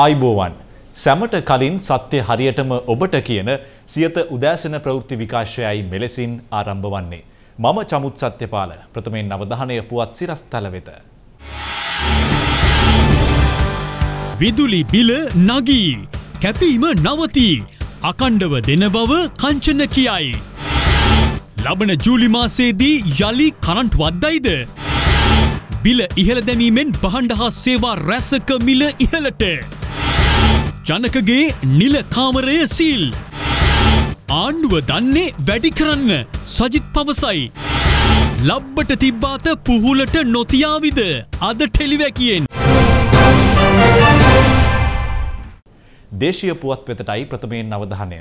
ආයුබෝවන් සැමට කලින් සත්‍ය හරියටම ඔබට කියන සියත උදෑසන ප්‍රවෘත්ති විකාශයයි මෙලෙසින් ආරම්භ වන්නේ මම චමුත් සත්‍යපාල ප්‍රථමයෙන් අවධානය පුවත් සිරස්තල වෙත විදුලි බිල නගී කැපීම නවති අකණ්ඩව දෙන බව කංචන කියයි ලබන ජූලි මාසයේදී යලි කරන්ට් වද්දයිද බිල ඉහළ දැමීමෙන් බහඬ හා සේවා රැසක මිල ඉහළට ජනකගේ නිල කාමරය සීල් ආණ්ඩුව දන්නේ වැඩි කරන්න සජිත් පවසයි ලබ්බට තිබ්බාත පුහුලට නොතියාවිද අද ටෙලිවැකියෙන් දේශීය පුවත්පතටයි ප්‍රථමයෙන් අවධානය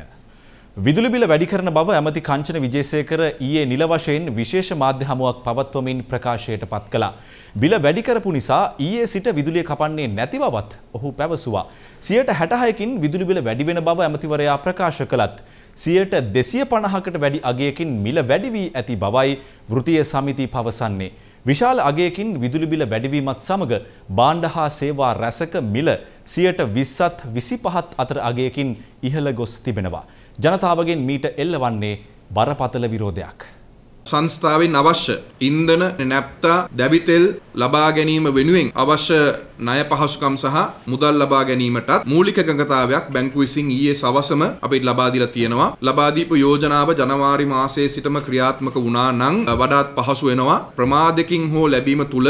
විදුලි බිල වැඩි කරන බව ඇමති කංචන විජේසේකර ඊයේ නිල වශයෙන් විශේෂ මාධ්‍ය හමුවක් පවත්වමින් ප්‍රකාශයට පත් කළා. බිල වැඩි කරපු නිසා ඊයේ සිට විදුලිය කපන්නේ නැති බවත් ඔහු පැවසුවා. 66%කින් විදුලි බිල වැඩි වෙන බව ඇමතිවරයා ප්‍රකාශ කළත් 250%කට වැඩි අගයකින් මිල වැඩි වී ඇති බවයි වෘත්තීය සමිතිය පවසන්නේ. විශාල අගයකින් විදුලි බිල වැඩිවීමත් සමග භාණ්ඩ හා සේවා රැසක මිල 20ත් 25ත් අතර අගයකින් ඉහළ ගොස් තිබෙනවා. ජනතාවගෙන් මීට එල්ලවන්නේ බරපතල විරෝධයක්. සංස්ථාවෙන් අවශ්‍ය ඉන්ධන නැප්තා දැවිතෙල් ලබා ගැනීම වෙනුවෙන් අවශ්‍ය ණය පහසුකම් සහ මුදල් ලබා ගැනීමටත් මූලික එකඟතාවයක් බැංකුව විසින් ඊයේ සවසම අපිට ලබා දීලා තියෙනවා. ලබා දීපු යෝජනාව ජනවාරි මාසයේ සිටම ක්‍රියාත්මක වුණා නම් වඩාත් පහසු වෙනවා. ප්‍රමාදකින් හෝ ලැබීම තුල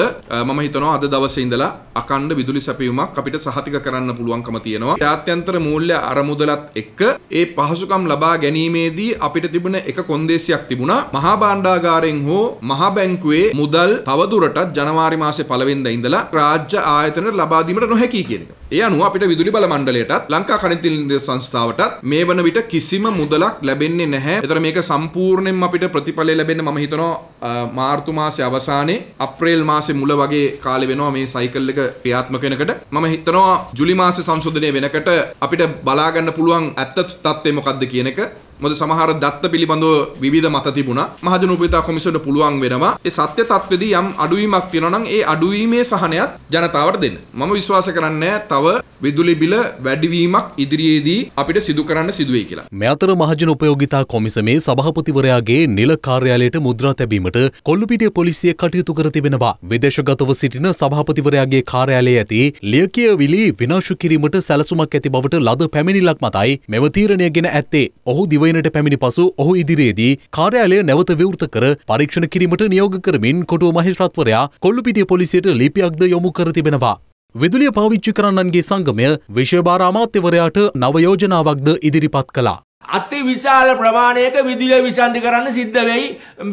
මම හිතනවා අද දවසේ ඉඳලා අකණ්ඩ විදුලි සැපයීමක් අපිට සහතික කරන්න පුළුවන්කම තියෙනවා. ජාත්‍යන්තර මූල්‍ය අරමුදලත් එක්ක ඒ පහසුකම් ලබා ගැනීමේදී අපිට තිබුණ එක කොන්දේසියක් තිබුණා. මහා භාණ්ඩාගාරයෙන් හෝ මහා බැංකුවේ මුදල් තවදුරටත් ජනවාරි මාසයේ පළවෙනිදා ඉඳලා රාජ්‍ය ආයතනවල ලබා දීමට නොහැකි කියන එක. ඒ අනුව අපිට විදුලි බල මණ්ඩලයටත් ලංකා කණිති නිලධාරිය සංස්ථාවටත් මේ වන විට කිසිම මුදලක් ලැබෙන්නේ නැහැ. ඒතර මේක සම්පූර්ණයෙන්ම අපිට ප්‍රතිඵලය ලැබෙන්න මම හිතනවා මාර්තු මාසයේ අවසානයේ අප්‍රේල් මාසයේ මුල වගේ කාලෙ වෙනවා මේ සයිකල් එක ක්‍රියාත්මක වෙනකොට. මම හිතනවා ජූලි මාසයේ සංශෝධනය වෙනකොට අපිට බලා ගන්න පුළුවන් ඇත්ත තත්ත්වය මොකක්ද කියන එක. මොද සමහර දත්ත පිළිබඳව විවිධ මත තිබුණා. මහජන උපේක්ෂා කොමිසමට පුළුවන් වෙනවා ඒ සත්‍ය තත්ත්වෙදී යම් අඩුවීමක් තියෙනවා නම් ඒ අඩුවීමේ සහනයත් ජනතාවට දෙන්න. මම විශ්වාස කරන්නේ තව විදුලි බිල වැඩිවීමක් ඉදිරියේදී අපිට සිදු කරන්න සිදු වෙයි කියලා. මේ අතර මහජන උපයෝගිතා කොමිසමේ සභාපතිවරයාගේ නිල කාර්යාලයට මුද්‍රා තැබීමට කොල්ලුපිටිය පොලිසිය කටයුතු කර තිබෙනවා. විදේශගතව සිටින සභාපතිවරයාගේ කාර්යාලයේ ඇති ලියකියවිලි විනාශ කිරීමට සැලසුමක් ඇති බවට ලද පැමිණිල්ලක් මතයි මෙම තීරණය ගෙන ඇත්තේ. ඔහු දිව පැමිණි පසු ඔහු ඉදිරියේදී කාර්යාලය නැවත විවෘත කර පරීක්ෂණ කිරීමට නියෝග කරමින් කොටුව මහේස්ත්‍රාත්වරයා කොල්ලුපිටිය පොලිසියට ලිපියක්ද යොමු කර තිබෙනවා. විදුලිය පාවිච්චි කරන්නන්ගේ සංගමය විශේෂ භාර අමාත්‍යවරයාට නව යෝජනාවක්ද ඉදිරිපත් කළා. අති විශාල ප්‍රමාණයක විදුලිය විසන්ධි කරන්න සිද්ධ වෙයි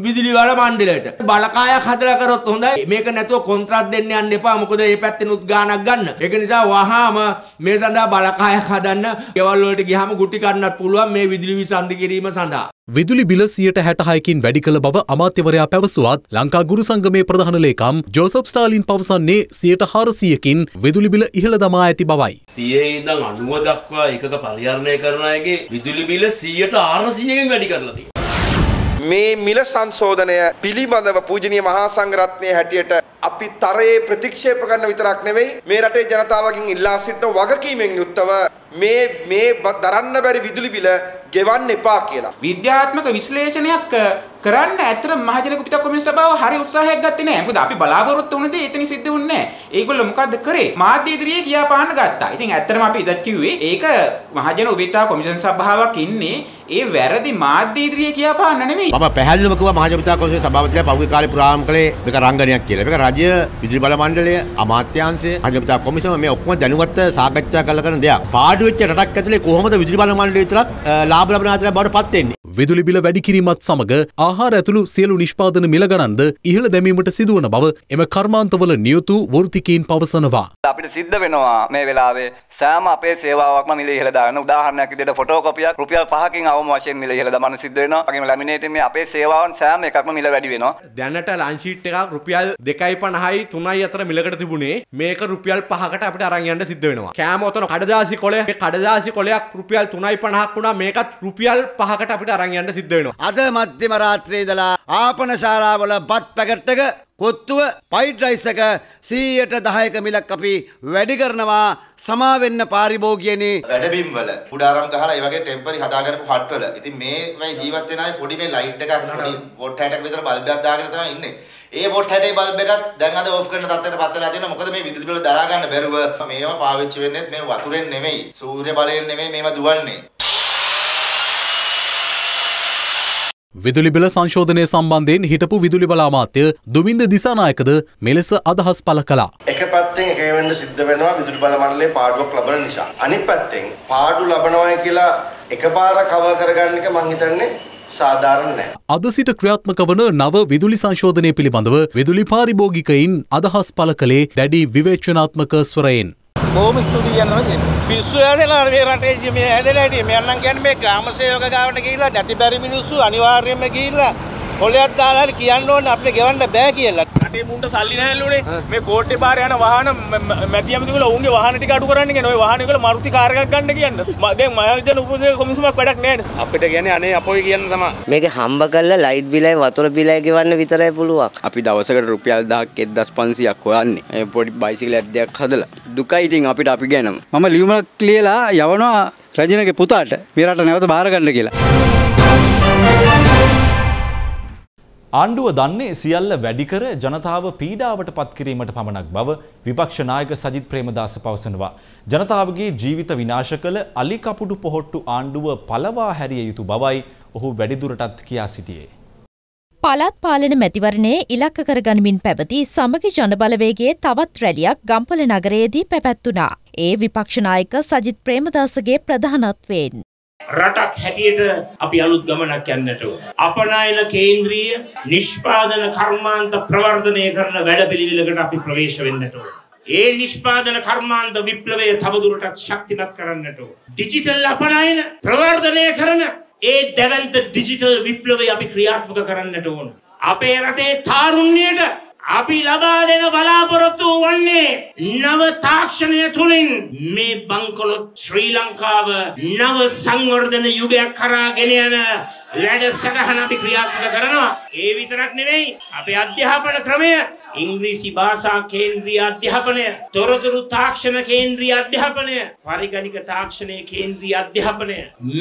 විදුලි වල මණ්ඩලයට. බලකායක් හදලා කරොත් හොඳයි. මේක නැතුව කොන්ත්‍රාත් දෙන්න යන්න එපා. මොකද මේ පැත්තෙනුත් ගාණක් ගන්න. ඒක නිසා වහාම මේ සඳහා බලකායක් හදන්න. ගෙවල් වලට ගියාම ගුටි කන්නත් පුළුවන් මේ විදුලි විසන්ධි කිරීම සඳහා. විදුලි බිල 66%කින් වැඩි කළ බව අමාත්‍යවරයා පැවසුවත් ලංකා ගුරු සංගමේ ප්‍රධාන ලේකම් ජෝසප් ස්ටාලින් පවසන්නේ 400%කින් විදුලි බිල ඉහළ දමා ඇති බවයි. 30 ඉඳන් 90 දක්වා එකක පරිහරණය කරන අයගේ විදුලි බිල 400%කින් වැඩි කරලා තියෙනවා. මේ මිල සංශෝධනය පිළිබඳව පූජනීය මහා සංඝරත්නයේ හැටියට අපි තරයේ ප්‍රතික්ෂේප කරන විතරක් නෙවෙයි මේ රටේ ජනතාවගෙන් ඉල්ලා සිටින වගකීමෙන් යුක්තව මේ දරන්න බැරි විදුලි බිල ගෙවන්න එපා කියලා විද්‍යාත්මක විශ්ලේෂණයක් කරන්න ඇත්තට මහජන කුපිටක් කොමියුනිස්ට් සභාව හරි උත්සාහයක් ගත්තේ නැහැ. මොකද අපි බලාපොරොත්තු වුණ දේ එතන සිද්ධ වුණේ නැහැ. ඒගොල්ලෝ මොකද්ද කරේ? මාධ්‍ය ඉදිරියේ කියාපාන්න ගත්තා. ඉතින් ඇත්තටම අපි ඉදත් කිව්වේ ඒක මහජන උපේක්ෂා කොමිෂන් සභාවක් ඉන්නේ ඒ වැරදි මාධ්‍ය ඉදිරියේ කියාපාන්න නෙමෙයි. මම පැහැදිලිවම කිව්වා මහජන උපේක්ෂා කොමිෂන් සභාපතිලා පෞද්ගලික කාලේ පුරාම කළේ මේක රංගනයක් කියලා. මේක රජය විදුලි බල මණ්ඩලය අමාත්‍යාංශය මහජන උපේක්ෂා කොමිෂම මේ ඔක්කොම දැනුවත් සාකච්ඡා කරලා කරන දෙයක්. පාඩු වෙච්ච රටක් ඇතුලේ කොහොමද විදුලි බල මණ්ඩලය විතරක් ලාභ ලබන අතරේ බවට පත් වෙන්නේ? විදුලි බිල වැඩි කිරීමත් සමග ආහාර ඇතුළු සියලු නිෂ්පාදන මිල ගණන්ද ඉහළ දැමීමට සිදුවන බව එම කර්මාන්තවල නියුතු වෘත්තිකීන් පවසනවා. අපිට සිද්ධ වෙනවා මේ වෙලාවේ සෑම අපේ සේවාවක්ම මිල ඉහළ දාන උදාහරණයක් විදිහට ෆොටෝකෝපියක් රුපියල් 5කින් අවම වශයෙන් මිල ඉහළ දාන්න සිද්ධ වෙනවා. වගේම ලැමිනේටින් මේ අපේ සේවාවන් සෑම එකක්ම මිල වැඩි වෙනවා. දැනට ලන්ච් ෂීට් එකක් රුපියල් 2.50යි 3යි අතර මිලකට තිබුණේ මේක රුපියල් 5කට අපිට අරන් යන්න සිද්ධ වෙනවා. කෑම ඔතන කඩදාසි කොළය මේ කඩදාසි කොළයක් රුපියල් 3.50ක් වුණා මේකත් රුපියල් 5කට අපිට අරන් යන්න සිද්ධ වෙනවා. අද මැදම රාත්‍රියේ ඉඳලා ආපනශාලාවල බත් පැකට් එක කොත්තුව පයිඩ් රයිස් එක 100%ක මිලක් අපි වැඩි කරනවා සමා වෙන්න පාරිභෝගිකයනේ වැඩබිම් වල කුඩාරම් ගහලා ඒ වගේ ටෙම්පරරි හදාගන්නපු හට් වල. ඉතින් මේ ජීවත් වෙන අය පොඩි මේ ලයිට් එකක් පොඩි වොට් 60ක් විතර බල්බයක් දාගෙන තමයි ඉන්නේ. ඒ වොට් 60 බල්බ් එකත් දැන් අද ඕෆ් කරන තත්ත්වයට පත් වෙලා තියෙනවා. මොකද මේ විදුලි බල දරා ගන්න බැරුව මේවා පාවිච්චි වෙන්නේත් මේ වතුරෙන් නෙමෙයි සූර්ය බලයෙන් නෙමෙයි මේවා දුවන්නේ. විදුලි බල සංශෝධනය සම්බන්ධයෙන් හිටපු විදුලි බල අමාත්‍ය දුමින්ද දිසානායකද මෙලෙස අදහස් පළ කළා. එක පැත්තෙන් ඒක වෙන්න සිද්ධ වෙනවා විදුලි බල මණ්ඩලයේ පාඩුවක් ලැබෙන නිසා. අනිත් පැත්තෙන් පාඩු ලැබනවා කියලා එකපාර කවර් කරගන්න එක මං හිතන්නේ සාධාරණ නැහැ. අද සිට ක්‍රියාත්මක වන නව විදුලි සංශෝධනය පිළිබඳව විදුලි පාරිභෝගිකයින් අදහස් පළ කළේ දැඩි විවේචනාත්මක ස්වරයෙන්. බොහොම ස්තුතියි යනවා කියන්නේ. පිස්සු ඇදලා මේ රටේ මේ ඇදලා හිටියේ. මම කියන්නේ මේ ග්‍රාම සේවක ගාවට ගිහිල්ලා නැතිබරි මිනිස්සු අනිවාර්යයෙන්ම ගිහිල්ලා කොලයක් දාලා හරි කියන්න ඕනේ අපිට ගෙවන්න බෑ කියලා. රටේ මුණ්ඩ සල්ලි නැහැලුනේ. මේ කෝට්ටේ පාර යන වාහන මැදියම දුගල උන්ගේ වාහන ටික අඩු කරන්න කියන. ওই වාහන වල මරුති කාර් එකක් ගන්න කියන්න. දැන් මහජන උපදේශක කොමිසමක් වැඩක් නැහැ. අපිට කියන්නේ අනේ අපෝයි කියන්න තමයි. මේක හම්බ කරලා ලයිට් බිලයි වතුර බිලයි ගෙවන්න විතරයි පුළුවන්. අපි දවසකට රුපියල් 1000ක් 1500ක් හොයන්නේ. මේ පොඩි බයිසිකල් ඇද්දයක් හදලා. දුකයි ඉතින් අපිට අපි ගෑනම මම ලියුමක් ලියලා යවනවා රජිනගේ පුතාට මේ රට නැවත බාර ගන්න කියලා. ආණ්ඩුව දන්නේ සියල්ල වැඩි කර ජනතාව පීඩාවට පත් කිරීමට පමණක් බව විපක්ෂ නායක සජිත් ප්‍රේමදාස පවසනවා. ජනතාවගේ ජීවිත විනාශ කළ අලි කපුඩු පොහොට්ටු ආණ්ඩුව පළවා හැරිය යුතු බවයි ඔහු වැඩිදුරටත් කියා සිටියේ. පළාත් පාලන මැතිවරණයේ ඉලක්ක කරගනිමින් පැවති සමගි ජනබලවේගයේ තවත් රැලියක් ගම්පල නගරයේදී පැවැත්වුණා. ඒ විපක්ෂ නායක සජිත් ප්‍රේමදාසගේ ප්‍රධානත්වයෙන්. රටක් හැටියට අපි අලුත් ගමනක් යන්නට ඕන. අපනයන කේන්ද්‍රීය නිෂ්පාදන කර්මාන්ත ප්‍රවර්ධනය කරන වැඩපිළිවෙලකට අපි ප්‍රවේශ වෙන්නට ඕන. ඒ නිෂ්පාදන කර්මාන්ත විප්ලවය තවදුරටත් ශක්තිමත් කරන්නට ඕන. ඩිජිටල් අපනයන ප්‍රවර්ධනය කරන ඒ දැවන්ත ඩිජිටල් විප්ලවය අපි ක්‍රියාත්මක කරන්නට ඕන. අපේ රටේ තාරුණ්‍යයට අපි ලබා දෙන බලාපොරොත්තු වන්නේ නව තාක්ෂණය තුලින් මේ බංකොලොත් ශ්‍රී ලංකාව නව සංවර්ධන යුගයක් කරා ගෙන යන වැඩසටහන අපි ක්‍රියාත්මක කරනවා. ඒ විතරක් නෙවෙයි අපේ අධ්‍යාපන ක්‍රමය ඉංග්‍රීසි භාෂා කේන්ද්‍රීය අධ්‍යාපනය, තොරතුරු තාක්ෂණ කේන්ද්‍රීය අධ්‍යාපනය, පරිගණක තාක්ෂණයේ කේන්ද්‍රීය අධ්‍යාපනය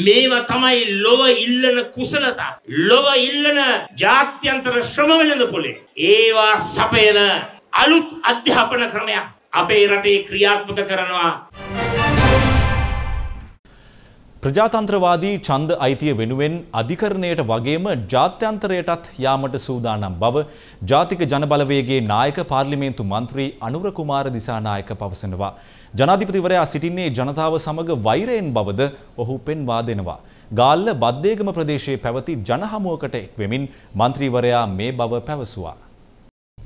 මේවා තමයි ලොව ඉල්ලන කුසලතා, ලොව ඉල්ලන ජාත්‍යන්තර ශ්‍රම වෙළඳපොලේ ඒවා සපයන අලුත් අධ්‍යාපන ක්‍රමයක් අපේ රටේ ක්‍රියාත්මක කරනවා. ප්‍රජාතන්ත්‍රවාදී ඡන්ද අයිතිය වෙනුවෙන් අධිකරණයට වගේම ජාත්‍යන්තරයටත් යාමට සූදානම් බව ජාතික ජනබලවේගයේ නායක පාර්ලිමේන්තු මන්ත්‍රී අනුර කුමාර දිසානායක පවසනවා. ජනාධිපතිවරයා සිටින්නේ ජනතාව සමග වෛරයෙන් බවද ඔහු පෙන්වා දෙනවා. ගාල්ල බද්දේගම ප්‍රදේශයේ පැවති ජනහමුවකට එක් වෙමින් මන්ත්‍රීවරයා මේ බව පැවසුවා.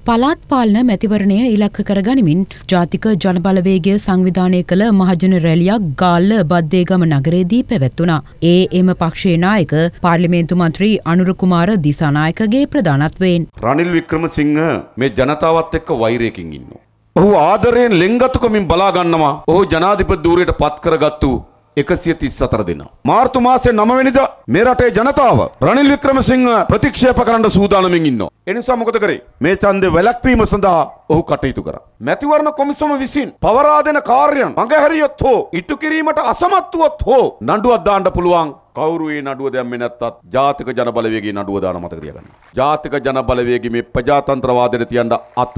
පළාත් පාලන මැතිවරණය ඉලක්ක කරගනිමින් ජාතික ජනබලවේගය සංවිධානය කළ මහජන රැලියක් ගාල්ල බද්දේගම නගරයේදී පැවැත්වුණා. ඒ එම පක්ෂයේ නායක පාර්ලිමේන්තු මන්ත්‍රී අනුර කුමාර දිසානායකගේ ප්‍රධානත්වයෙන්. රනිල් වික්‍රමසිංහ මේ ජනතාවත් එක්ක වෛරයකින් ඉන්නවා. ඔහු ආදරයෙන් ලෙන්ගතුකමින් බලා ගන්නවා. ඔහු ජනාධිපති ධූරයට පත් කරගත්තු 134 දෙනා. මාර්තු මාසේ 9 වෙනිදා මේ රටේ ජනතාව රනිල් වික්‍රමසිංහ ප්‍රතික්ෂේප කරන්න සූදානමින් ඉන්නවා. ඒ නිසා මොකද කරේ? මේ ඡන්දේ වැළැක්වීම සඳහා ඔහු කටයුතු කරා. මැතිවරණ කොමිසම විසින් පවරා දෙන කාර්යයන් මඟහැරියොත් හෝ ඉටු කිරීමට අසමත් වුවොත් හෝ නඩුවක් දාන්න පුළුවන්. කවුරු මේ නඩුව දැම්මේ නැත්තත් ජාතික ජනබලවේගයේ නඩුව දාන මතක තියාගන්න. ජාතික ජනබලවේගයේ මේ ප්‍රජාතන්ත්‍රවාදයට තියන්න අත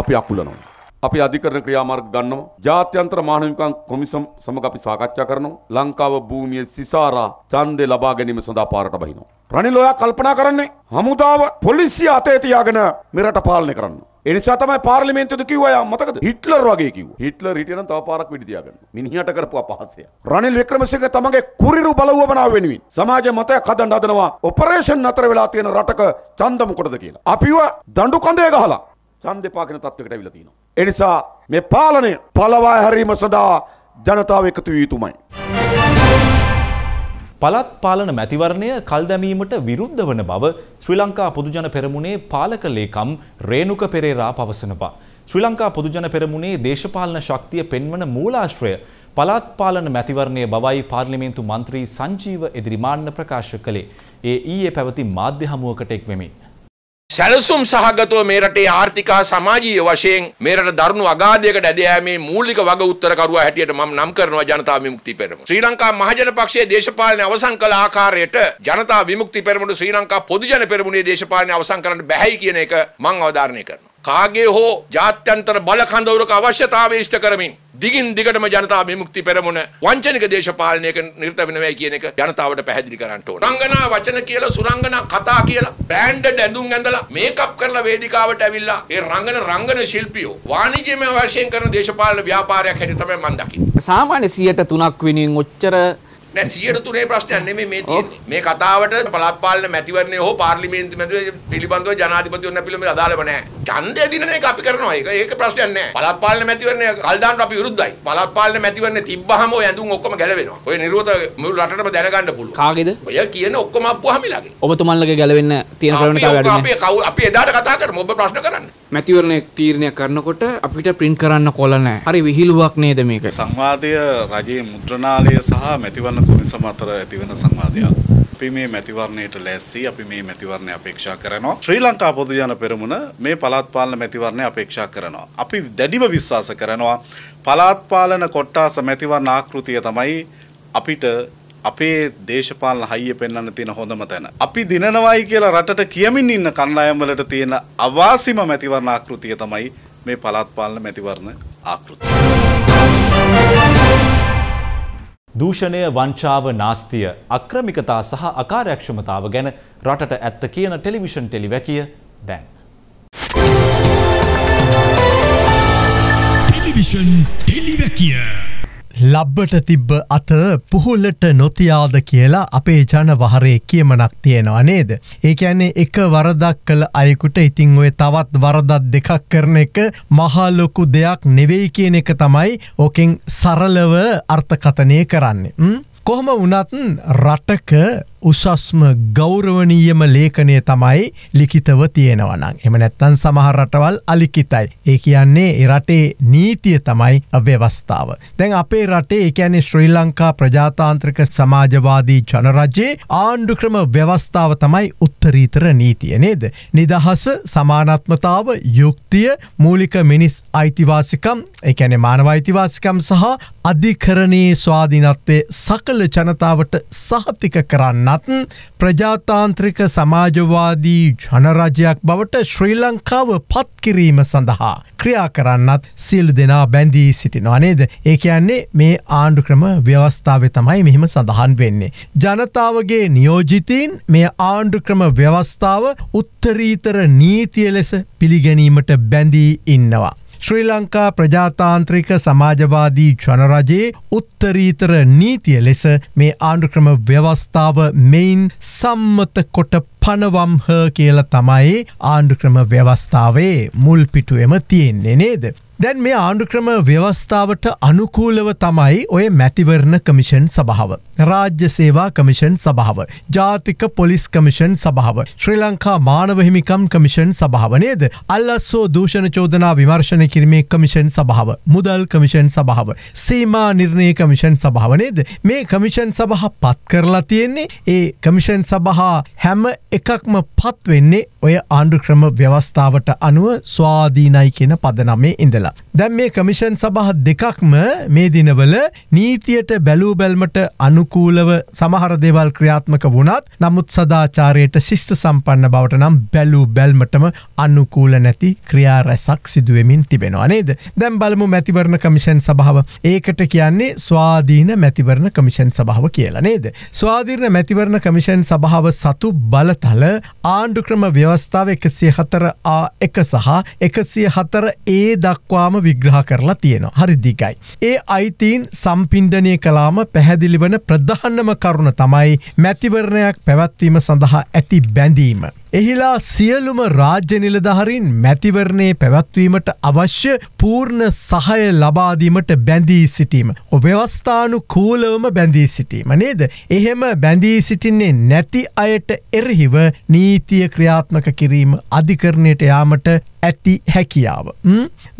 අපි අකුලනවා. අපි අධිකරණ ක්‍රියාමාර්ග ගන්නවා. ජාත්‍යන්තර මානවිකම් කොමිසම් සමග අපි සාකච්ඡා කරනවා. ලංකාව භූමියේ සිසාරා ඡන්දේ ලබා ගැනීම සඳහා පාරට බහිනවා. රනිල් ඔයා කල්පනා කරන්නේ හමුදාව පොලිසිය අතේ තියාගෙන මෙරට පාලනය කරන්න. ඒ නිසා තමයි පාර්ලිමේන්තුවේදී කිව්වා මතකද? හිට්ලර් වගේ කිව්වා. හිට්ලර් හිටියනම් තව පාරක් වෙඩි තියාගන්න. මිනිහට කරපු අපහාසය. රනිල් වික්‍රමසිංහ තමගේ කුරිරු බලවමනාව වෙනුවෙන් සමාජ මතයක් හදන්න හදනවා. ඔපරේෂන් නතර වෙලා තියෙන රටක ඡන්ද මොකටද කියලා. අපිව දඬු කඳේ ගහලා ඡන්දේ පාකින තත්වයකට අවිලා තිනවා. ඒ නිසා මේ පාලනය පළවා හැරීම සඳහා ජනතාව එකතු විය යුතුමයි. පළාත් පාලන මැතිවරණය කල් දැමීමට විරුද්ධ වන බව ශ්‍රී ලංකා පොදුජන පෙරමුණේ පාලක ලේකම් රේණුක පෙරේරා පවසනවා. ශ්‍රී ලංකා පොදුජන පෙරමුණේ දේශපාලන ශක්තිය පෙන්වන මූලාශ්‍රය පළාත් පාලන මැතිවරණය බවයි පාර්ලිමේන්තු මන්ත්‍රී සංජීව එදිරිමාන්න ප්‍රකාශ කළේ. ඒ ඊයේ පැවති මාධ්‍ය හමුවකට එක් වෙමින් සැලසුම් සහගතව මේ රටේ ආර්ථික සමාජීය වශයෙන් මේ රට දරුණු අගාධයකට ඇද යෑමේ මූලික වග උත්තරකරුවා හැටියට මම නම් කරනවා ජනතා විමුක්ති පෙරමුණ. ශ්‍රී ලංකා මහජන පක්ෂයේ දේශපාලන අවසන් කළ ආකාරයට ජනතා විමුක්ති පෙරමුණ ශ්‍රී ලංකා පොදු ජන පෙරමුණේ දේශපාලන අවසන් කරන්න බැහැයි කියන එක මම අවධාරණය කරනවා. කාගේ හෝ ජාත්‍යන්තර බලකඳවුරක අවශ්‍යතාවය ඉෂ්ට කරමින් දිගින් දිගටම ජනතා විමුක්ති පෙරමුණ වංචනික දේශපාලනයක නිරත වෙනවයි කියන එක ජනතාවට පැහැදිලි කරන්න ඕන. රංගනා වචන කියලා සුරංගනා කතා කියලා බ්‍රෑන්ඩඩ් ඇඳුම් ඇඳලා මේකප් කරලා වේදිකාවට ඇවිල්ලා ඒ රංගන ශිල්පියෝ වාණිජ්‍යමය වශයෙන් කරන දේශපාලන ව්‍යාපාරයක් හැටියට තමයි මම දකින්නේ. සාමාන්‍ය 103ක් වෙනුවෙන් ඔච්චර නෑ 103 ප්‍රශ්නයක් නෙමෙයි මේ තියෙන්නේ. මේ කතාවට පළාත් පාලන මැතිවරණය හෝ පාර්ලිමේන්තු මැතිවරණය පිළිබඳව ජනාධිපතිවරණ පිළිබඳව අදාළව නෑ. ඡන්දය දිනන එක අපි කරනවා. ඒක ප්‍රශ්නයක් නෑ. පළාත් පාලන මැතිවරණය කල් දාන්නට අපි විරුද්ධයි. පළාත් පාලන මැතිවරණය තිබ්බහම ඔය ඇඳුම් ඔක්කොම ගැලවෙනවා. ඔය නිරෝධ මුළු රටටම දැනගන්න පුළුවන්. කාගේද? ඔය කියන ඔක්කොම අප්පුවාමිලාගේ. ඔබතුමන්ලගේ ගැලවෙන්න තියෙන ප්‍රවණතාවය වැඩි නෑ. අපි එදාට කතා කරමු. ඔබ ප්‍රශ්න කරන්න. මැතිවරණය තීරණය කරනකොට අපිට print කරන්න කොළ නෑ. හරි විහිළුවක් නේද මේක? සංවාදය රජයේ මුද්‍රණාලය සහ මැතිවරණ කොමිසම අතර ඇති වෙන සංවාදයක්. අපි මේ මැතිවරණයට ලෑස්ති. අපි මේ මැතිවරණය අපේක්ෂා කරනවා. ශ්‍රී ලංකා පොදු ජන පෙරමුණ මේ පළාත් පාලන මැතිවරණය අපේක්ෂා කරනවා. අපි දැඩිව විශ්වාස කරනවා පළාත් පාලන කොට්ටාස මැතිවරණ ආකෘතිය තමයි අපිට අපේ දේශපාලන හයිය පෙන්වන්න තියෙන හොඳම තැන. අපි දිනනවායි කියලා රටට කියමින් ඉන්න කණ්ඩායම් වලට තියෙන අවාසිම මැතිවරණ ආකෘතිය තමයි මේ පළාත් පාලන මැතිවරණ ආකෘතිය. දූෂණය වංචාව නාස්තිය අක්‍රමිකතා සහ අකාර්යක්ෂමතාව ගැන රටට ඇත්ත කියන ටෙලිවිෂන් ටෙලිවැකිය දැන්. ටෙලිවිෂන් ටෙලිවැකිය. ලබ්බට තිබ්බ අත පුහුලට නොතියාද කියලා අපේ ජනවහරේ කියමනක් තියෙනවා නේද? ඒ කියන්නේ එක වරදක් කළ අයෙකුට ඉතින් ඔය තවත් වරදක් දෙකක් කරන එක මහා ලොකු දෙයක් නෙවෙයි කියන එක තමයි ඕකෙන් සරලව අර්ථකථනය කරන්නේ. කොහොම වුණත් රටක උසස්ම ගෞරවනීයම ලේඛනය තමයි ලිඛිතව තියෙනවා නම්. එහෙම නැත්නම් සමහර රටවල් අලිඛිතයි. ඒ කියන්නේ ඒ රටේ නීතිය තමයි ව්‍යවස්ථාව. දැන් අපේ රටේ ඒ කියන්නේ ශ්‍රී ලංකා ප්‍රජාතාන්ත්‍රික සමාජවාදී ජනරජයේ ආණ්ඩු ක්‍රම ව්‍යවස්ථාව තමයි උත්තරීතර නීතිය නේද? නිදහස, සමානාත්මතාව, යුක්තිය, මූලික මිනිස් අයිතිවාසිකම්, ඒ කියන්නේ මානව අයිතිවාසිකම් සහ අධිකරණයේ ස්වාධීනත්වයේ සකල ජනතාවට සහතික කරන්න ප්‍රජාතාන්ත්‍රික සමාජවාදී ජනරජයක් බවට ශ්‍රී ලංකාව පත්කිරීම සඳහා ක්‍රියා කරන්නත් සියලු දෙනා බැඳී සිටිනවා නේද? ඒ කියන්නේ මේ ආණ්ඩු ක්‍රම ව්‍යවස්ථාවේ තමයි මෙහිම සඳහන් වෙන්නේ. ජනතාවගේ නියෝජිතීන් මේ ආණ්ඩු ක්‍රම ව්‍යවස්ථාව උත්තරීතර නීතිය ලෙස පිළිගැනීමට බැඳී ඉන්නවා. ශ්‍රී ලංකා ප්‍රජාතාන්ත්‍රික සමාජවාදී ජනරජයේ උත්තරීතර නීතිය ලෙස මේ ආණ්ඩු ක්‍රම ව්‍යවස්ථාව මෙයින් සම්මත කොට පනවම්හ කියලා තමයි ආණ්ඩු ක්‍රම ව්‍යවස්ථාවේ මුල් පිටුවෙම තියෙන්නේ නේද? දැන් මේ ආණ්ඩු ක්‍රම ව්‍යවස්ථාවට අනුකූලව තමයි ඔය මැතිවරණ කමිෂන් සභාව, රාජ්‍ය සේවා කමිෂන් සභාව, ජාතික පොලිස් කමිෂන් සභාව, ශ්‍රී ලංකා මානව හිමිකම් කමිෂන් සභාව නේද? අල්ලස්සෝ දූෂණ චෝදනා විමර්ශනය කිරීමේ කමිෂන් සභාව, මුදල් කමිෂන් සභාව, සීමා නිර්ණය කමිෂන් සභාව නේද? මේ කමිෂන් සභා පත් කරලා තියෙන්නේ. ඒ කමිෂන් සභා හැම එකක්ම පත් වෙන්නේ ඔය ආණ්ඩු ක්‍රම ව්‍යවස්ථාවට අනුව ස්වාධීනයි කියන පදනමේ ඉඳලා. දැන් මේ කමිෂන් සභා දෙකක්ම මේ දිනවල නීතියට බැලූ බැල්මට අනුකූලව සමහර දේවල් ක්‍රියාත්මක වුණත් නමුත් සදාචාරයට ශිෂ්ට සම්පන්න බවට නම් බැලූ බැල්මටම අනුකූල නැති ක්‍රියා රැසක් සිදු වෙමින් තිබෙනවා නේද? දැන් බලමු මැතිවරණ කමිෂන් සභාව. ඒකට කියන්නේ ස්වාධීන මැතිවරණ කමිෂන් සභාව කියලා නේද? ස්වාධීන මැතිවරණ කමිෂන් සභාව සතු බලතල ආණ්ඩු ක්‍රම ව්‍යවස්ථාව 104 A1 සහ 104 A දක්වා විග්‍රහ කරලා තියෙනවා. හරි දිගයි. ඒ අයිතීන් සම්පින්ඩනය කලාම පැහැදිලිවන ප්‍රධානම කරුණ තමයි මැතිවරණයක් පැවැත්වීම සඳහා ඇති බැඳීම. එහිලා සියලුම රාජ්‍ය නිලධාරීන් මැතිවරණයේ පැවැත්වීමට අවශ්‍ය පූර්ණ සහය ලබාදීමට බැඳී සිටීම. ව්‍යවස්ථානුකූලවම බැඳී සිටීම නේද? එහෙම බැඳී සිටින්නේ නැති අයට එරෙහිව නීතිය ක්‍රියාත්මක ක්‍රියාත්මක කිරීම අධිකරණයට යාමට ඇති හැකියාව.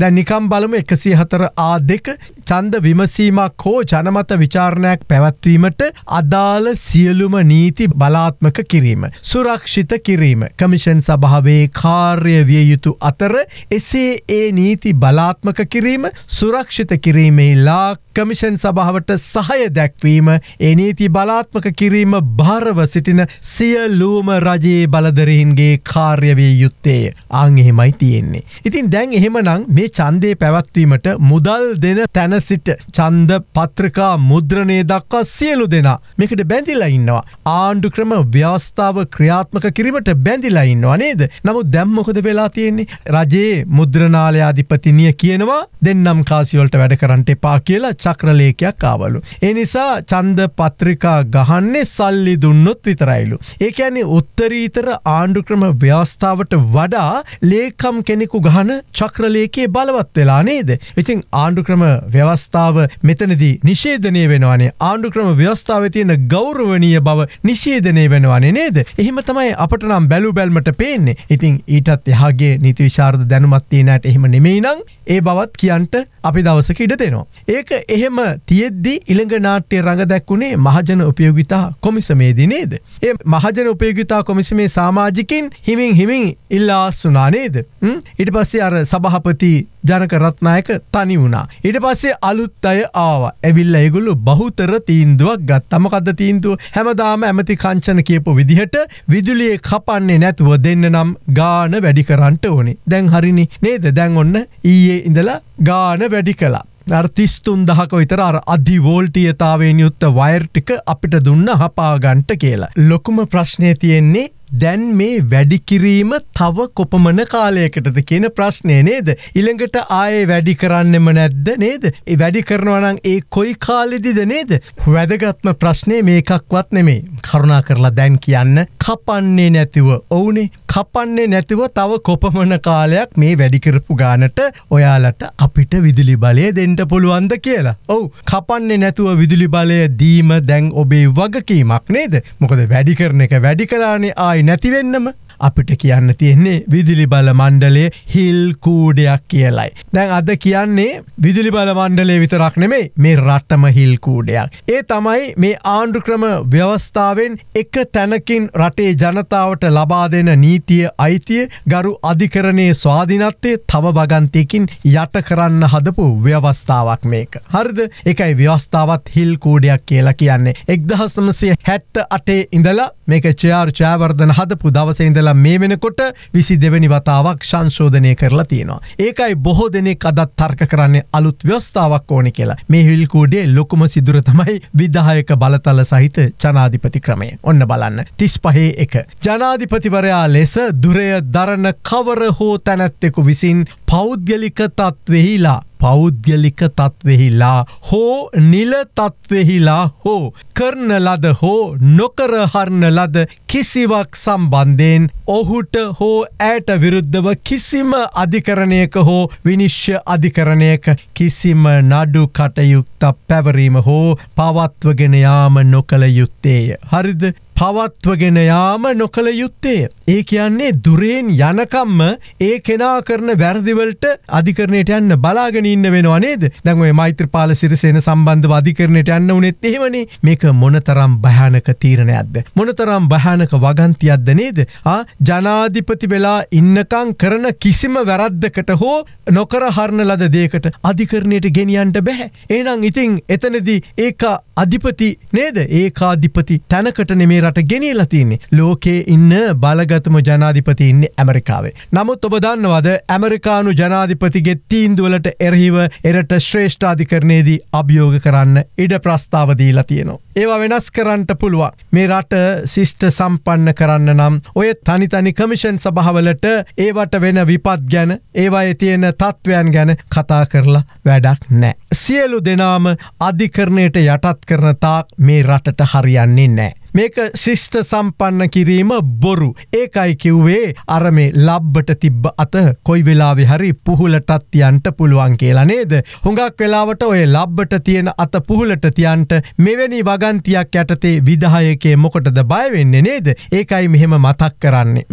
දැන් නිකම් බලමු 104 A2 ඡන්ද විමසීමක් හෝ ජනමත විචාරණයක් පැවැත්වීමට අදාළ සියලුම නීති බලාත්මක කිරීම සුරක්ෂිත කිරීම කමිෂන් සභාවේ කාර්ය විය යුතු අතර එසේ ඒ නීති බලාත්මක කිරීම සුරක්ෂිත කිරීමේ ලා කමිෂන් සභාවට සහාය දැක්වීම ඒ නීති බලාත්මක කිරීම භාරව සිටින සියලුම රජයේ බලධරීන්ගේ කාර්ය විය යුත්තේ. ආන් එහෙමයි තියෙන්නේ. ඉතින් දැන් එහෙමනම් මේ ඡන්දේ පැවැත්වීමට මුදල් දෙන තැන සිට ඡන්ද පත්‍රිකා මුද්‍රණය දක්වා සියලු දෙනා මේකට බැඳිලා ඉන්නවා. ආණ්ඩු ක්‍රම ව්‍යවස්ථාව ක්‍රියාත්මක කිරීමට බැඳිලා ඉන්නවා නේද? නමුත් දැන් මොකද වෙලා තියෙන්නේ? රජයේ මුද්‍රණාලය අධිපතිනිය කියනවා දෙන්නම් කාසි වලට වැඩ කරන්න එපා කියලා චක්‍රලේඛයක් ආවලු. ඒ නිසා ඡන්ද පත්‍රිකා ගහන්නේ සල්ලි දුන්නොත් විතරයිලු. ඒ කියන්නේ උත්තරීතර ආණ්ඩු ක්‍රම ව්‍යවස්ථාවට වඩා ලේකම් කෙනෙකු ගහන චක්‍රලේකේ බලවත් වෙලා නේද? ඉතින් ආණ්ඩුක්‍රම ව්‍යවස්ථාව මෙතනදී නිෂේධනය වෙනවානේ. ආණ්ඩුක්‍රම ව්‍යවස්ථාවේ තියෙන ගෞරවණීය බව නිෂේධනය වෙනවානේ නේද? එහෙම තමයි අපට නම් බැලු බැලමට පේන්නේ. ඉතින් ඊටත් එහාගේ නීති විශාරද දැනුමක් තියෙනාට එහෙම නෙමෙයි නම් ඒ බවත් කියන්ට අපි දවසක ඉඩ දෙනවා. ඒක එහෙම තියෙද්දි ඊළඟ නාට්‍ය රඟ දැක්ුණේ මහජන උපයෝගිතා කොමිසමේදී නේද? ඒ මහජන උපයෝගිතා කොමිසමේ සමාජිකින් හිමින් ඉල්ලා සුණා නේද? ඊට පස්සේ අර සභාපති ජනක රත්නායක තනි වුණා. ඊට පස්සේ අලුත් අය ආවා. ඇවිල්ලා ඒගොල්ලෝ බහුතර තීන්දුවක් ගත්තා. මොකද්ද තීන්දුව? හැමදාම ඇමති කංචන කියපු විදිහට විදුලිය කපන්නේ නැතුව දෙන්න නම් ගාන වැඩි කරන්න ඕනේ. දැන් හරිනේ නේද? දැන් ඔන්න ඊයේ ඉඳලා ගාන වැඩි කළා. 33,000 විතර අර අධි වෝල්ටීයතාවයෙන් යුක්ත වයර් ටික අපිට දුන්න හපා ගන්නට කියලා. ලොකුම ප්‍රශ්නේ තියෙන්නේ දැන් මේ වැඩි කිරීම තව කොපමණ කාලයකටද කියන ප්‍රශ්නේ නේද? ඊළඟට ආයේ වැඩි කරන්නෙම නැද්ද නේද? ඒ වැඩි කරනවා නම් ඒ කොයි කාලෙදිද නේද? වැදගත්ම ප්‍රශ්නේ මේකක්වත් නෙමෙයි. කරුණා කරලා දැන් කියන්න කපන්නේ නැතිව ඔවුනේ කපන්නේ නැතිව තව කොපමණ කාලයක් මේ වැඩි කරපු ගානට ඔයාලට අපිට විදුලි බලය දෙන්න පුළුවන්ද කියලා. ඔව් කපන්නේ නැතුව විදුලි බලය දීම දැන් ඔබේ වගකීමක් නේද? මොකද වැඩි කරන එක වැඩි කළානේ ආයි නැතිවෙන්නම. අපිට කියන්න තියෙන්නේ විදුලි බල මණ්ඩලයේ හිල් කූඩයක් කියලයි. දැන් අද කියන්නේ විදුලි බල මණ්ඩලයේ විතරක් නෙමෙයි මේ රටම හිල් කූඩයක්. ඒ තමයි මේ ආණ්ඩුක්‍රම ව්‍යවස්ථාවෙන් එක තැනකින් රටේ ජනතාවට ලබා දෙන නීතිය අයිතිය ගරු අධිකරණයේ ස්වාධීනත්වයේ තව බගන්තියකින් යට කරන්න හදපු ව්‍යවස්ථාවක් මේක. හරිද? ඒකයි ව්‍යවස්ථාවත් හිල් කූඩයක් කියලා කියන්නේ. 1978 ඉඳලා මේක චාර් චාවර්ධන හදපු දවසේ ඉඳලා මේ වෙනකොට 22 වෙනි වතාවක් සංශෝධනය කරලා තියෙනවා. ඒකයි බොහෝ දෙනෙක් අදත් තර්ක කරන්නේ අලුත් ව්‍යවස්ථාවක් ඕනේ කියලා. මේ හිල් කූඩේ ලොකුම සිදුර තමයි විධායක බලතල සහිත ජනාධිපති ක්‍රමය. ඔන්න බලන්න 35-1 ජනාධිපතිවරයා ලෙස දුරය දරන කවර හෝ තැනැත්තෙකු විසින් පෞද්ගලික තත්වෙහිලා හෝ නිල තත්වෙහිලා හෝ කරන ලද හෝ නොකර හරන ලද කිසිවක් සම්බන්ධයෙන් ඔහුට හෝ ඇයට විරුද්ධව කිසිම අධිකරණයක හෝ විනිශ්චය අධිකරණයක කිසිම නඩු කටයුත්තක් පැවරීම හෝ පවත්වගෙන යාම නොකළ යුත්තේය. හරිද? පවත්වගෙන යාම නොකළ යුත්තේ. ඒ කියන්නේ දුරෙන් යනකම්ම ඒ කෙනා කරන වැරදිවලට අධිකරණයට යන්න බලාගෙන ඉන්න වෙනවා නේද? දැන් ඔය මෛත්‍රීපාල සිරිසේන සම්බන්ධව අධිකරණයට යන්න උනේත් එහෙමනේ. මේක මොනතරම් භයානක තීරණයක්ද? මොනතරම් භයානක වගන්තියක්ද නේද? ජනාධිපති වෙලා ඉන්නකම් කරන කිසිම වැරද්දකට හෝ නොකර හරන ලද දෙයකට අධිකරණයට ගෙනියන්න බෑ. එහෙනම් ඉතින් එතනදී ඒක අධිපති නේද? ඒකාධිපති තැනකට නෙමෙයි රට ගෙනියලා තියෙන්නේ. ලෝකයේ ඉන්න බලගතුම ජනාධිපති ඉන්නේ ඇමරිකාවේ. නමුත් ඔබ දන්නවද ඇමරිකානු ජනාධිපතිගේ තීන්දුව වලට එරෙහිව එරට ශ්‍රේෂ්ඨ අධිකරණයේදී අභියෝග කරන්න ඉඩ ප්‍රස්තාව දීලා තියෙනවා. ඒවා වෙනස් කරන්නට පුළුවන්. මේ රට ශිෂ්ට සම්පන්න කරන්න නම් ඔය තනි කමිෂන් සභාවලට ඒවට වෙන විපත් ගැන ඒවායේ තියෙන තත්වයන් ගැන කතා කරලා වැඩක් නැහැ. සියලු දෙනාම අධිකරණයට යටත් කරන තාක් මේ රටට හරියන්නේ නැහැ. මේක ශිෂ්ට සම්පන්න කිරීම බොරු. ඒකයි කිව්වේ අර මේ ලබ්බට තිබ්බ අත කොයි වෙලාවෙ හරි පුහුලටත් තියන්න පුළුවන් කියලා නේද? හුඟක් වෙලාවට ඔය ලබ්බට තියෙන අත පුහුලට තියන්න මෙවැනි වගන්තියක් යටතේ විධායකයේ මොකටද බය වෙන්නේ නේද? ඒකයි මෙහෙම මතක් කරන්නේ.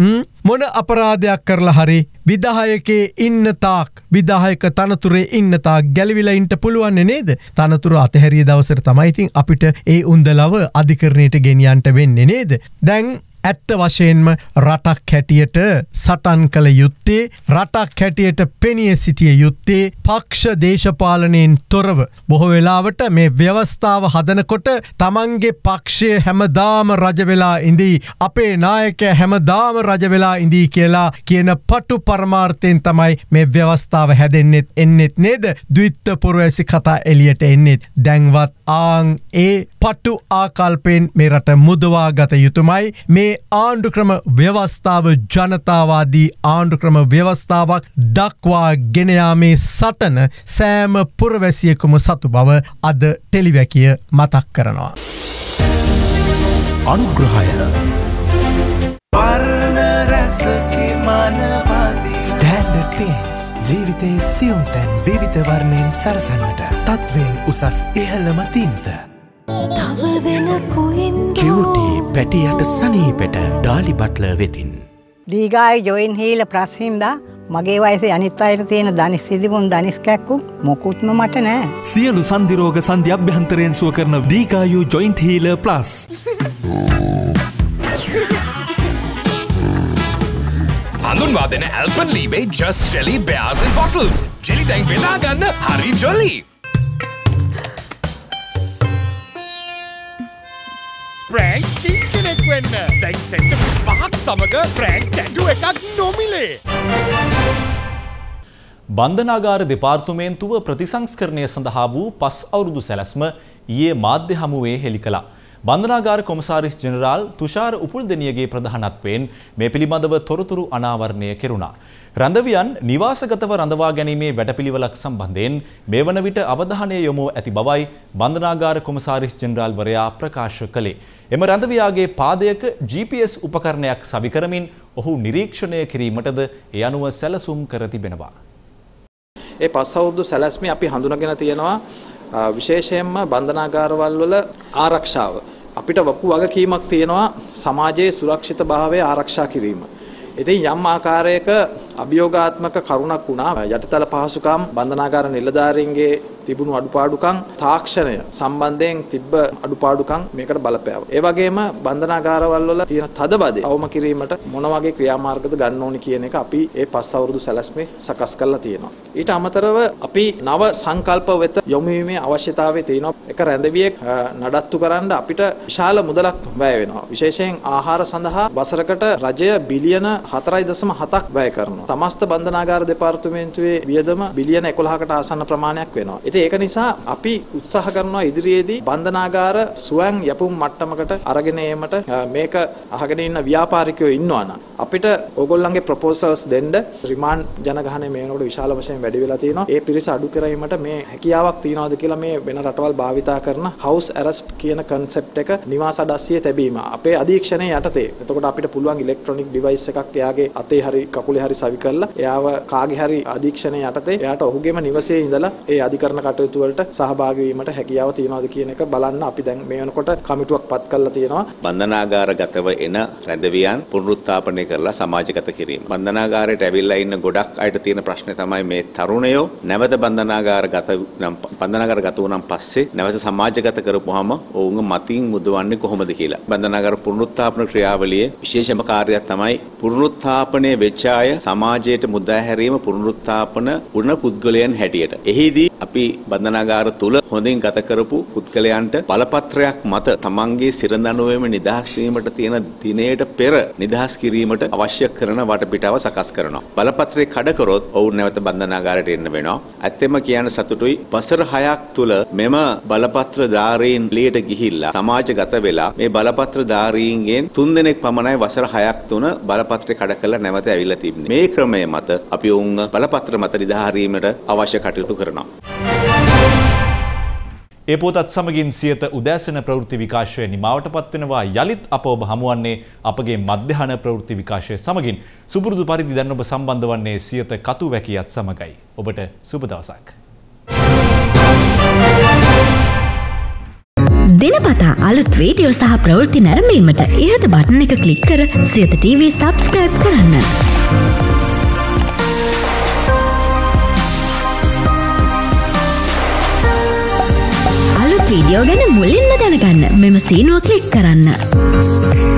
මොන අපරාධයක් කරලා හරි විදායකේ ඉන්න තාක් විදායක තනතුරේ ඉන්න තාක් ගැලවිලා ඉන්න පුළුවන් නේද? තනතුර අතහැරිය දවසට තමයි ඉතින් අපිට ඒ උන්දලව අධිකරණයට ගෙනියන්න වෙන්නේ නේද? දැන් ඇත්ත වශයෙන්ම රටක් හැටියට සටන් කළ යුත්තේ රටක් හැටියට පෙනී සිටිය යුත්තේ පක්ෂ දේශපාලනයෙන් තොරව බොහෝ වෙලාවට මේ ව්‍යවස්ථාව හදනකොට තමන්ගේ පක්ෂය හැමදාම රජ වෙලා ඉඳී අපේ නායකයා හැමදාම රජ වෙලා ඉඳී කියලා කියන පටු පරමාර්ථයෙන් තමයි මේ ව්‍යවස්ථාව හැදෙන්නෙත් එන්නෙත් නේද? ද්විත්ව පුරවැසි කතා එළියට එන්නෙත් දැන්වත් ආන් ඒ පටු ආකල්පෙන් මේ රට මුදවා ගත යුතුමයි. මේ ආණ්ඩුක්‍රම ව්‍යවස්ථාව ජනතාවාදී ආණ්ඩුක්‍රම ව්‍යවස්ථාවක් දක්වා ගෙන යාමේ සටන සෑම පුරවැසියෙකුම සතු බව අද ටෙලිවැකිය මතක් කරනවා. අනුග්‍රහය වර්ණ රස කිමනවාදී ස්ටෑන්ඩඩ් පේන්ට්ස් ජීවිතයේ සියුම් තැන් විවිධ වර්ණයෙන් සරසන්නට තත්වෙන් උසස් ඉහළම තීන්ත Cutie Petty at a sunny petter, Dolly Butler within. The guy joined Hill, Prasinda, Mageva, Anitarian, Danis Sidibun, Danis Kaku, Mokutma Matane. Sielu Sandiroga Sandia Bantarian Soaker of Dika, you joined Hill Plus. Anunwa then Alpenlibe, just jelly bears and bottles. Jelly Tang Villagan, Hari Jolly. Prank king කෙනෙක් වෙන්න. දැන් set පහක් සමග prank ඇඩු එකක් නොමිලේ. බන්ධනාගාර දෙපාර්තමේන්තුව ප්‍රතිසංස්කරණය සඳහා වූ පස් අවුරුදු සැලැස්ම ඊයේ මාධ්‍ය හමුවේ හෙළි කළා. බන්ධනාගාර කොමසාරිස් ජෙනරාල් තුෂාර උපුල්දෙනියගේ ප්‍රධානත්වයෙන් මේ පිළිබඳව තොරතුරු අනාවරණය කෙරුණා. රඳවියන් නිවාසගතව රඳවා ගැනීමේ වැඩපිළිවෙලක් සම්බන්ධයෙන් මේ වන විට අවධානය යොමු ඇති බවයි බන්ධනාගාර කොමසාරිස් ජෙනරාල්වරයා ප්‍රකාශ කළේ. එම රඳවියාගේ පාදයක GPS උපකරණයක් සවි කරමින් ඔහු නිරීක්ෂණය කිරීමටද ඒ අනුව සැලසුම් කර තිබෙනවා. ඒ පස් අවුරුදු සැලැස්මේ අපි හඳුනාගෙන තියෙනවා විශේෂයෙන්ම බන්ධනාගාරවල වල ආරක්ෂාව. අපිට වකු වගකීමක් තියෙනවා සමාජයේ සුරක්ෂිතභාවය ආරක්ෂා කිරීම. ඉතින් යම් ආකාරයක අභියෝගාත්මක කරුණක් වුණා යටිතල පහසුකම් බන්ධනාගාර නිලධාරීන්ගේ තිබුණු අඩුපාඩුකම් තාක්ෂණය සම්බන්ධයෙන් තිබ්බ අඩුපාඩුකම් මේකට බලපෑවා. ඒ වගේම බන්ධනාගාරවල වල තියෙන තදබදේ අවම කිරීමට මොන වගේ ක්‍රියාමාර්ගද ගන්න ඕනි කියන එක අපි මේ පස් අවුරුදු සැලැස්මේ සකස් කරලා තියෙනවා. ඊට අමතරව අපි නව සංකල්ප වෙත යොමු වීමේ අවශ්‍යතාවය තියෙනවා. එක රැඳවියෙක් නඩත්තු කරන්න අපිට විශාල මුදලක් වැය වෙනවා. විශේෂයෙන් ආහාර සඳහා වසරකට රජය බිලියන 4.7ක් වැය කරනවා. සමස්ත බන්ධනාගාර දෙපාර්තමේන්තුවේ වියදම බිලියන 11කට ආසන්න ප්‍රමාණයක් වෙනවා. ඉතින් ඒක නිසා අපි උත්සාහ කරනවා ඉදිරියේදී බන්ධනාගාර සුවන් යැපුම් මට්ටමකට අරගෙන යෑමට මේක අහගෙන ඉන්න ව්‍යාපාරිකයෝ ඉන්නවා නම් අපිට ඕගොල්ලන්ගේ ප්‍රොපෝසල්ස් දෙන්න රිමාන්ඩ් ජනගහනය මේ වෙනකොට විශාල වශයෙන් වැඩි වෙලා තියෙනවා. ඒ පිරිස අඩු කරවීමට මේ හැකියාවක් තියනවාද කියලා මේ වෙන රටවල් භාවිතා කරන හවුස් ඇරෙස්ට් කියන concept එක නිවාස අඩස්සිය තැබීම අපේ අධීක්ෂණය යටතේ. එතකොට අපිට පුළුවන් ඉලෙක්ට්‍රොනික ඩිවයිස් එකක් එයාගේ අතේ හරි කකුලේ හරි සවි කරලා එයාව කාගේ හරි අධීක්ෂණය යටතේ එයාට ඔහුගේම නිවසේ ඉඳලා ඒ අධිකරණ කටයුතු වලට සහභාගී වීමට හැකියාව තියනවාද කියන එක බලන්න අපි දැන් මේ වෙනකොට කමිටුවක් පත් කරලා තියෙනවා. බන්ධනාගාරගතව එන රැඳවියන් පුනරුත්ථාපනය කරලා සමාජගත කිරීම. බන්ධනාගාරයට ඇවිල්ලා ඉන්න ගොඩක් අයට තියෙන ප්‍රශ්නේ තමයි මේ තරුණයෝ නැවත බන්ධනාගාරගත වුණාන් පස්සේ නැවත සමාජගත කරපුවාම ඔවුන්ගේ මතින් මුදවන්නේ කොහොමද කියලා. බන්ධනාගාර පුනරුත්ථාපන ක්‍රියාවලියේ විශේෂම කාර්යයක් තමයි පුනරුත්ථාපනයේ වෙච්චාය සමාජයට මුදා හැරීම පුනරුත්ථාපන වුණ පුද්ගලයන් හැටියට. එහිදී අපි බන්ධනාගාර තුල හොඳින් ගත කරපු පුද්ගලයන්ට බලපත්‍රයක් මත තමන්ගේ සිරදඬුවම නිදහස් වීමට තියෙන දිනයට පෙර නිදහස් කිරීමට අවශ්‍ය කරන වටපිටාව සකස් කරනවා. බලපත්‍රය කඩ කරොත් ඔවුන් නැවත බන්ධනාගාරයට එන්න වෙනවා. ඇත්තම කියන සතුටුයි වසර 6ක් තුල මෙම බලපත්‍ර ධාරීන් එළියට ගිහිල්ලා සමාජගත වෙලා මේ බලපත්‍ර ධාරීන්ගෙන් 3 දෙනෙක් පමණයි වසර 6ක් තුන බලපත්‍රය කඩ කළ නැවත ඇවිල්ලා තිබෙන්නේ. මේ ක්‍රමය මත අපි උන් බලපත්‍ර මත නිදහාරීමට අවශ්‍ය කටයුතු කරනවා. ඒ පොතත් සමගින් සියත උදෑසන ප්‍රවෘත්ති විකාශය නිමාවටපත් වෙනවා. යලිත් අප ඔබ හමුවන්නේ අපගේ මධ්‍යහන ප්‍රවෘත්ති විකාශය සමගින්. සුපුරුදු පරිදි දැන් ඔබ සම්බන්ධ වන්නේ සියත කතු වැකියත් සමගයි. ඔබට සුබ දවසක්. දිනපතා අලුත් වීඩියෝ සහ ප්‍රවෘත්ති නැරඹීමට ඉහත බටන් එක ක්ලික් කර සියත TV subscribe කරන්න. අලුත් වීඩියෝ ගැන මුලින්ම දැනගන්න මෙම සීනුව ක්ලික් කරන්න.